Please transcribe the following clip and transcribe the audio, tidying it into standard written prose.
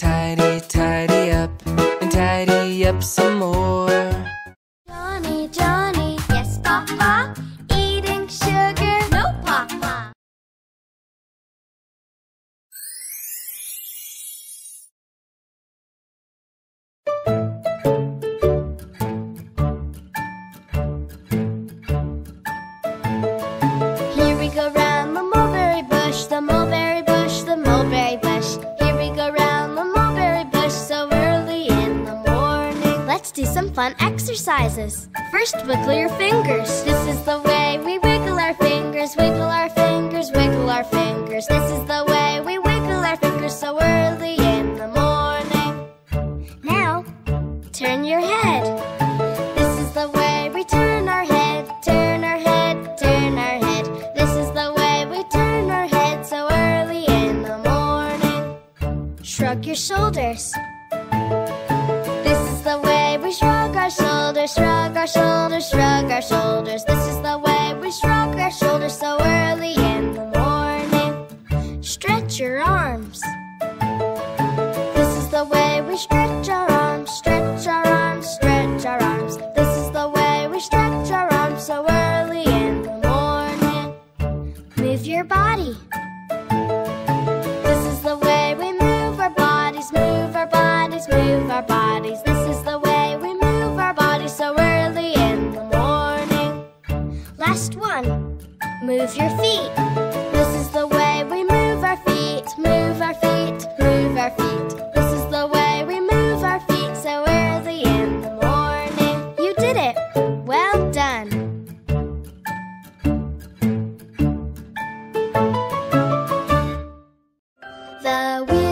Tidy, tidy up, and tidy up some more. Johnny, Johnny, yes, Papa, eating sugar, no, Papa. Here we go round the mulberry bush, the mulberry bush, the mulberry bush. Here we go round the mulberry bush so early in the morning. Let's do some fun exercises. First, wiggle your fingers. This is the way we wiggle our fingers, wiggle our fingers, wiggle our fingers. This is the way we wiggle our fingers so early in the morning. Now, turn your head. This is the way we turn our head, turn our head, turn our head. This is the way we turn our head so early in the morning. Shrug your shoulders. This is the way we shrug our shoulders, shrug our shoulders, shrug our shoulders. This is the way we shrug our shoulders so early in the morning. Stretch your arms. This is the way we stretch our arms, stretch our arms, stretch our arms. This is the way we stretch our arms so early in the morning. Move your body. This is the way we move our bodies, move our bodies, move our bodies. This is the way we move our bodies so early in the morning. Last one, move your feet. This is the way we move our feet, move our feet, move our feet. This is the way we move our feet so early in the morning. You did it! Well done! The wheel.